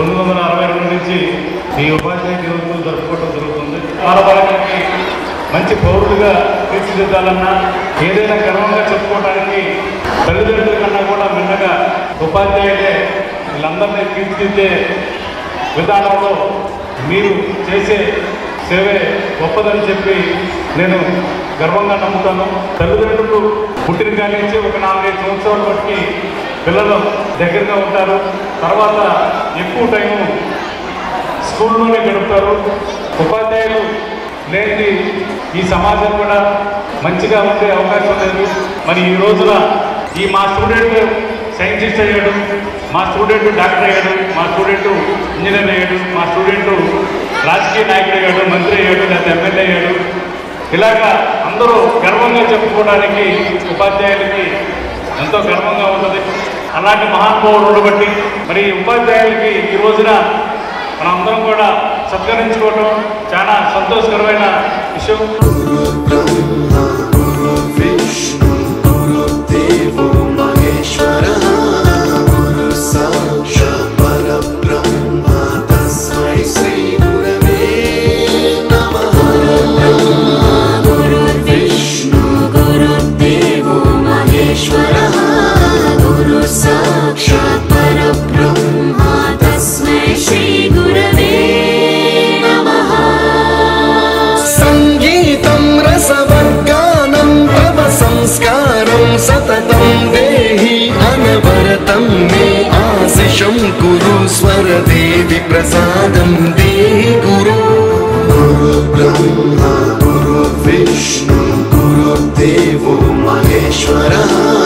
1962 నీ ఉపాధ్యాయ దినోత్సవం జరుపుకోవడం జరుగుతుంది. బాలబాలికలకి మంచి పౌరులుగా తీర్చిదిద్దాలన్నా ఏదైనా గర్వంగా చెప్పుకోవడానికి తల్లిదండ్రుల కన్నా కూడా మిన్నగా ఉపాధ్యాయులే వీళ్ళందరినీ తీర్చిదిద్దే విధానంలో మీరు చేసే సేవే గొప్పదని చెప్పి నేను గర్వంగా నమ్ముతాను. తల్లిదండ్రులు పుట్టిన కాడి నుంచి ఒక 4-5 సంవత్సరాల బట్టి పిల్లలు దగ్గరగా ఉంటారు. తర్వాత ఎక్కువ టైము స్కూల్లోనే గడుపుతారు. ఉపాధ్యాయులు లేని ఈ సమాజం కూడా మంచిగా ఉండే అవకాశం లేదు. మరి ఈ రోజున ఈ మా స్టూడెంట్ సైంటిస్ట్ అయ్యాడు, మా స్టూడెంట్ డాక్టర్ అయ్యాడు, మా స్టూడెంట్ ఇంజనీర్ అయ్యాడు, మా స్టూడెంట్ రాజకీయ నాయకుడు అయ్యాడు, మంత్రి అయ్యాడు, లేదా ఎమ్మెల్యే అయ్యాడు. ఇలాగా అందరూ గర్వంగా చెప్పుకోవడానికి ఉపాధ్యాయులకి ఎంతో గర్వంగా ఉంటుంది. అలాంటి మహానుభావులు బట్టి మరి ఉపాధ్యాయులకి ఈ రోజున మనం అందరం కూడా సత్కరించుకోవటం చాలా సంతోషకరమైన విషయం. गुरु स्वर देवी प्रसादम दे गुरु गुरु ब्रह्मा गुरु विष्णु गुरु देवो महेश्वरा.